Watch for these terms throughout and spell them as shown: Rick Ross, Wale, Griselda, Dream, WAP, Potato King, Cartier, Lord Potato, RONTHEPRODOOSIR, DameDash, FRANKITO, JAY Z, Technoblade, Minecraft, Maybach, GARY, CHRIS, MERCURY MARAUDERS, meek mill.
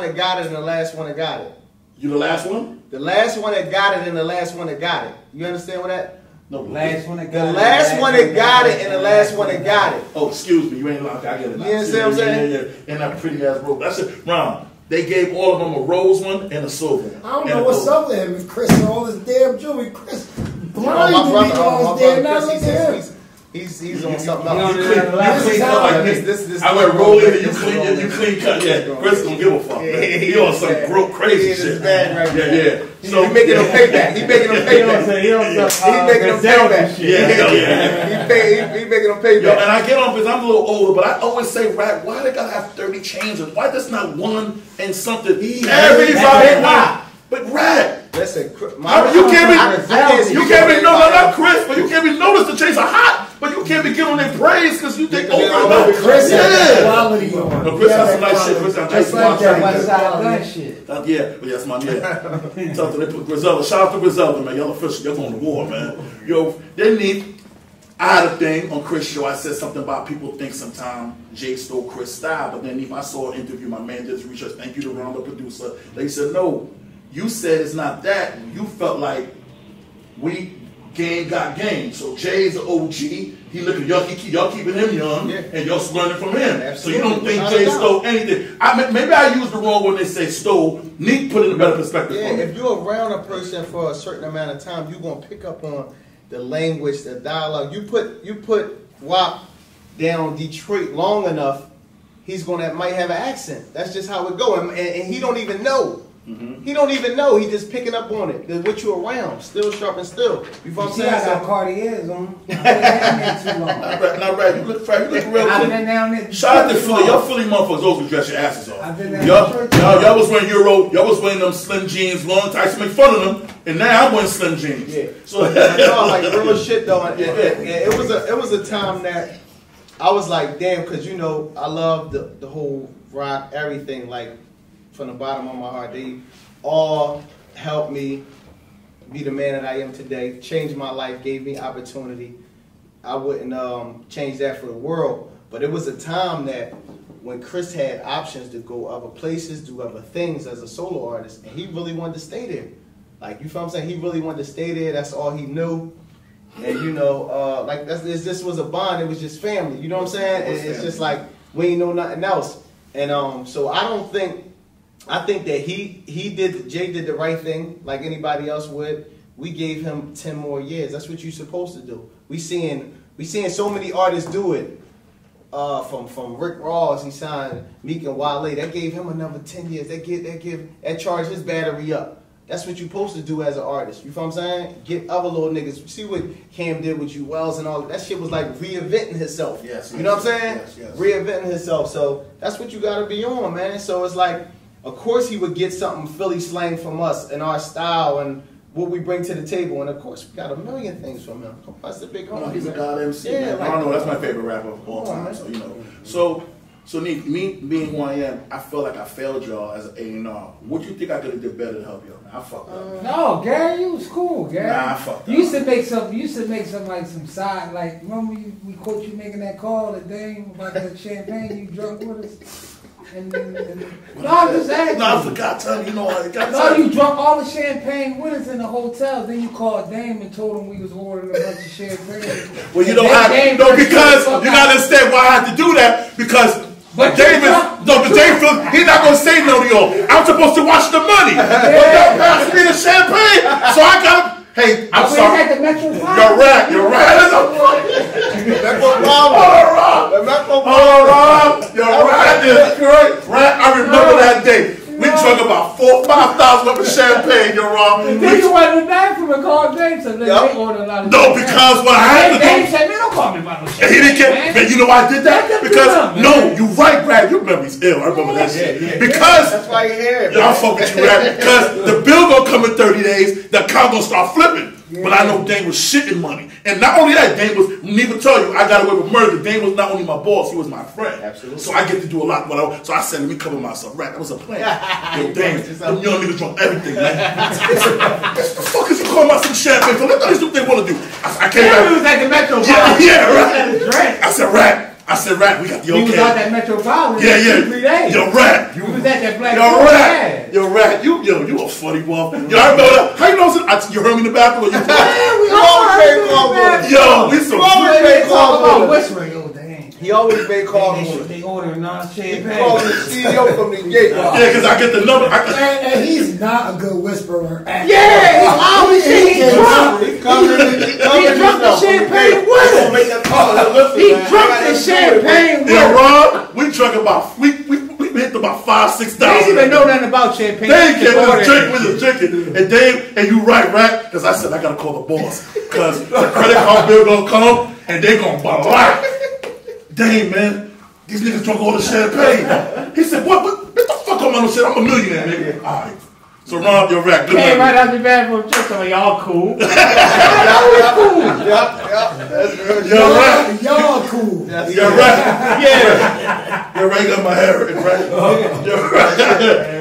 one that got it and the last one that got it. You the last one? The last one that got it and the last one that got it. You understand what that? No, last one that got it. The last one that got it and the last one that got it. Oh, excuse me. You ain't locked. I get it. You understand what I'm saying? Yeah. And that pretty ass robe. That's it. Wrong. They gave all of them a rose one and a silver one. I don't know what's up with him. Chris and all this damn jewelry. Chris, blind to me all this damn nonsense. He's on something else. I went rolling and you clean cut. Yeah, Chris don't give a fuck. He on some crazy shit. Yeah. So he making them pay back. He making them pay back. He making them pay back. And I get on because I'm a little older, but I always say, "Rap, why they gotta have 30 chains? Why there's not one and something?" Everybody not. But Rap, listen, you can't be noticed the chains are hot, but you can't be giving them praise because you think over and over. Chris has quality on. No, Chris has some nice shit. Chris has nice shit. Yeah, but that's my man. Talk to they put Griselda. Shout out to Griselda, man. Y'all official. Y'all going to war, man. Yo, they need. I had a thing on Chris' show. I said something about people think sometimes Jay stole Chris' style, but then if I saw an interview, my man did his research. Thank you to Ron, the producer. They said no. You said it's not that. You felt like we got game. So Jay's an OG. He looking y'all keeping him young, and y'all learning from him. Absolutely. So you don't think Jay stole anything? Maybe I used the wrong when they say stole. Neek put it in a better perspective. Yeah, if you're around a person for a certain amount of time, you're gonna pick up on the language, the dialogue. You put WAP down Detroit long enough, he's gonna might have an accent. That's just how it go, and he don't even know. Mm-hmm. He don't even know. He just picking up on it. What you around, still sharp and still. You know what I'm saying? I got Cartiers on. I ain't had too long. Not right. You look real good. I've been down there. Shout out to Philly. Y'all Philly motherfuckers always dress your asses off. I've been down there. Y'all was wearing Euro. Y'all was wearing them slim jeans, long tights. Make fun of them. And now I'm wearing slim jeans. Yeah. So no, like real shit though. Yeah. It was a time that I was like, damn, because you know I love the whole rock everything like. From the bottom of my heart, they all helped me be the man that I am today, changed my life, gave me opportunity. I wouldn't change that for the world, but it was a time that when Chris had options to go other places, do other things as a solo artist, and he really wanted to stay there. Like, you feel what I'm saying? He really wanted to stay there, that's all he knew. And you know, like, this was a bond, it was just family, you know what I'm saying? It's just like, we ain't know nothing else. And so I think that Jay did the right thing like anybody else would. We gave him 10 more years. That's what you're supposed to do. We seeing so many artists do it. From Rick Ross, he signed Meek and Wale. That gave him another 10 years. That charged his battery up. That's what you're supposed to do as an artist. You feel what I'm saying? Get other little niggas. See what Cam did with you, Wells and all that. That shit was like reinventing himself. Yes. You know what I'm saying? Yes. Reinventing himself. So that's what you gotta be on, man. So it's like, of course he would get something Philly slang from us and our style and what we bring to the table. And of course we got a million things from him. That's the big homie. He's a god MC. Yeah, like, I don't know. That's my favorite rapper of all time. So you know. So me being who I am, I feel like I failed y'all as an A&R. What do you think I could have did better to help y'all? I fucked up. No, Gary, you was cool, Gary. Nah, I fucked up. You used to make some like some side like. Remember we caught you making that call the thing about that champagne you drunk with us. No, I'm just asking. No, I forgot to you know I got no, you drunk all the champagne with us in the hotel. Then you called Dame and told him we was ordering a bunch of champagne. Well, you know I no because you gotta understand why I had to do that because. But David, he's not gonna say no to y'all. I'm supposed to watch the money, but y'all passed me the champagne, so I gotta. Hey, I'm sorry. You're right. That's right. I remember that day. We drunk about 4 or 5 thousand up of champagne, you're wrong. Then you went back from a call James and then they ordered a lot of champagne. No, because what I had to do. James said, man, don't call me about no champagne. He didn't care. Man, you know why I did that? Because, no, you're right, Brad. Your memory's ill. I remember that shit. Because. That's why you're here. Y'all fuck with you, Brad. Because the bill gonna come in 30 days, the account gonna start flipping. Yeah. But I know Dame was shitting money. And not only that, Dame was, neither tell you, I got away with murder. Dame was not only my boss, he was my friend. Absolutely. So I get to do a lot. So I said, let me cover myself. Right, that was a plan. Yo, Dame, them young niggas drunk everything, man. What the fuck is you calling out some champagne for? Let them do what they want to do. I came back. It was like the Metro. Yeah, right. I said, Rat. I said rap, we got the okay. You was out that Metropolitan. Yeah, yeah. 3 days. Yo, rap. You was at that Black Yo, rap. Yo, rap. You a funny one. Yo, I remember that. How you know something? You heard me in the bathroom? Yeah, we always made call water. Yo, we some always made call water. Whispering, yo, dang. He always made call water. They order non-champagne. He called the CEO from the gate. Yeah, because I get the number. And he's not a good whisperer. Yeah, he's always drunk the champagne with it. He drunk the champagne with it. Yeah, Rob, we drunk about, we hit about 5,000, 6,000. They didn't even know nothing about champagne. They didn't care. We was drinking. And Dave, and you right, because I said, I got to call the boss. Because the credit card bill going to come, and they going to buy a lot. Dave, man, these niggas drunk all the champagne. He said, what the fuck on my shit? I'm a millionaire, nigga. All right. So Rob, you're right. Good came right out the bathroom, just so y'all cool. Y'all cool. Yup. Y'all right. Y'all cool. You're right. Yeah. You're right. Got my hair in right. You're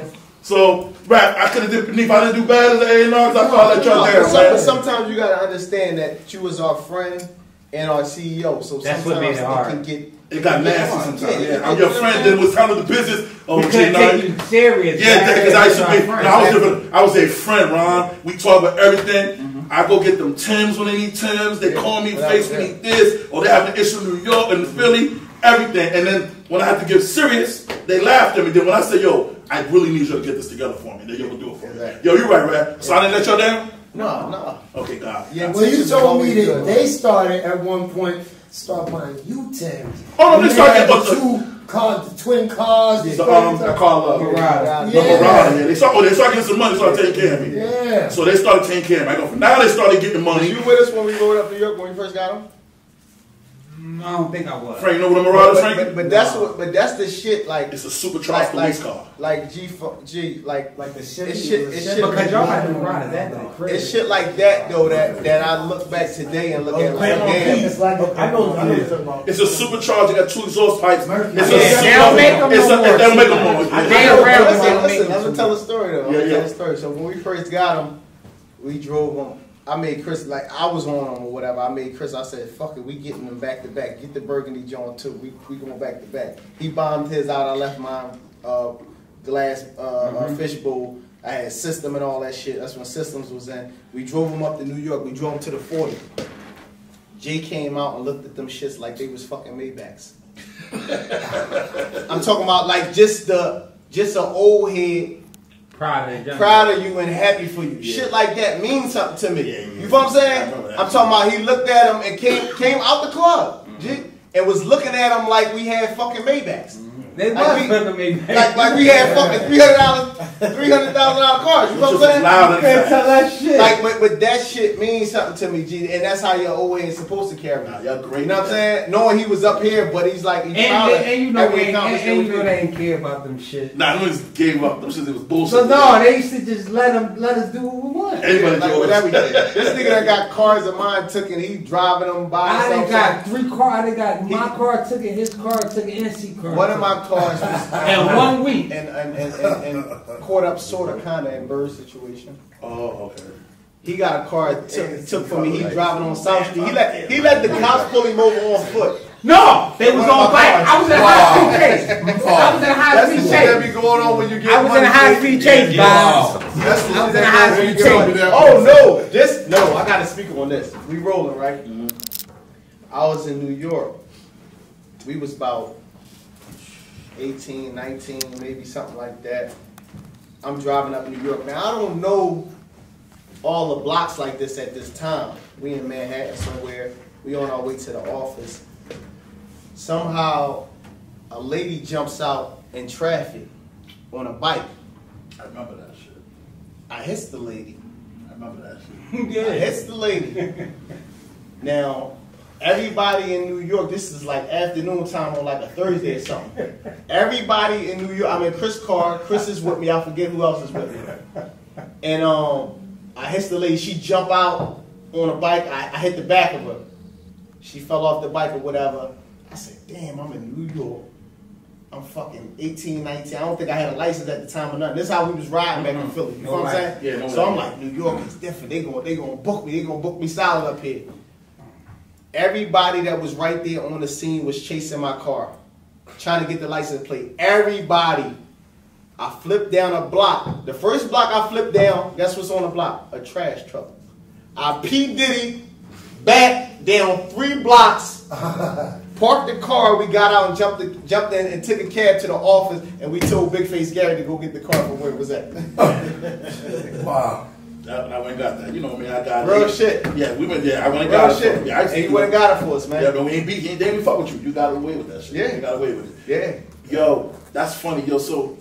right. So rap, I could have did. If I didn't do bad as an A&R, I probably let y'all dance. But sometimes you gotta understand that you was our friend and our CEO. So that's sometimes it can get. It got nasty sometimes. Yeah, I'm your friend that was handling the business. Oh, Jay, take you serious. Yeah, because I used to be. I was a friend, Ron. We talk about everything. Mm-hmm. I go get them Tims when they need Tims. They call me, face me this, or they have an issue in New York and Philly, everything. And then when I have to get serious, they laughed at me. Then when I say, "Yo, I really need you to get this together for me," then you're gonna do it for me. Yo, you're right, Ron. So I didn't let y'all down. No. Okay, God. Yeah. Well, you told me that they started at one point. Start buying U-Tims. Oh, no, they start getting the twin cars. The car Marauder. Yeah. They start getting some money, start taking care of me. Yeah. So they started taking care of me. I go, now they started getting money. Were you with us when we rode up to New York when we first got them? No, I don't think I was. Frank, you know what the Marauders, Frank? But that's what. But that's the shit. Like it's a supercharged police car. Like G, like the shit. It's shit because y'all had the Marauders that though. It's shit like that though that I look back today and look at like damn. It's like I know. It's a supercharged. It got two exhaust pipes. They don't make them more. Listen, I'm gonna tell a story though. Yeah. So when we first got them, we drove them. I made Chris, like, I was on him or whatever. I made Chris, I said, fuck it, we getting them back to back. Get the burgundy joint too. We going back to back. He bombed his out. I left my fishbowl. I had System and all that shit. That's when Systems was in. We drove him up to New York. We drove him to the 40. Jay came out and looked at them shits like they was fucking Maybachs. I'm talking about, like, just an old head. Proud of you and happy for you. Yeah. Shit like that means something to me. Yeah. You know what I'm saying? I'm talking about he looked at him and came out the club and was looking at him like we had fucking Maybachs. Like we had fucking $300,000 cars. You know what I'm saying? You can't tell that shit. Like, but that shit means something to me, G. And that's how you're always supposed to carry it. Y'all great. You know what I'm saying? Knowing he was up here, but he's like, he's proud of it. And you know they ain't care about them shit. Nah, them just gave up. Them shit was bullshit. So no, they used to just let us do what we want. Everybody do what we did. This nigga that got cars of mine took and he driving them by. I done got three cars. I got my car took it, his car took it, and his car. One of my cars was in 1 week and caught up sort of kind of in Bird's situation. Oh, okay. He got a car took from me. He driving on South Street. He let the cops pull him over on foot. No, they was on bike. I was in a high speed chase. I was in a high speed chase. That's what be going on when you get. I was in a high speed chase, I was in a high speed chase. Oh no, I got to speak on this. We rolling right. I was in New York. We was about 18, 19, maybe something like that. I'm driving up New York. Now, I don't know all the blocks like this at this time. We in Manhattan somewhere. We on our way to the office. Somehow, a lady jumps out in traffic on a bike. I remember that shit. I hits the lady. I remember that shit. Yeah. I hits the lady. Now, everybody in New York, this is like afternoon time on like a Thursday or something. Everybody in New York, I'm in Chris' car. Chris is with me. I forget who else is with me. And I hit the lady. She jump out on a bike. I hit the back of her. She fell off the bike or whatever. I said, damn, I'm in New York. I'm fucking 18, 19. I don't think I had a license at the time or nothing. This is how we was riding back in Philly. You know what I'm saying? Yeah, so I'm like, New York is different. They gonna book me. They gonna book me solid up here. Everybody that was right there on the scene was chasing my car, trying to get the license plate. Everybody. I flipped down a block. The first block I flipped down, guess what's on the block? A trash truck. I P. Diddy back down 3 blocks, parked the car, we got out and jumped in and took a cab to the office, and we told Big Face Gary to go get the car from where it was at. Wow. I went and got that. You know me, I got it. Real shit. Yeah, we went there. I went and got it. Real shit. Yeah, and you went and got it for us, man. Yeah, but we ain't beat you. They ain't fuck with you. You got away with that shit. Yeah. You got away with it. Yeah. Yo, that's funny. Yo, so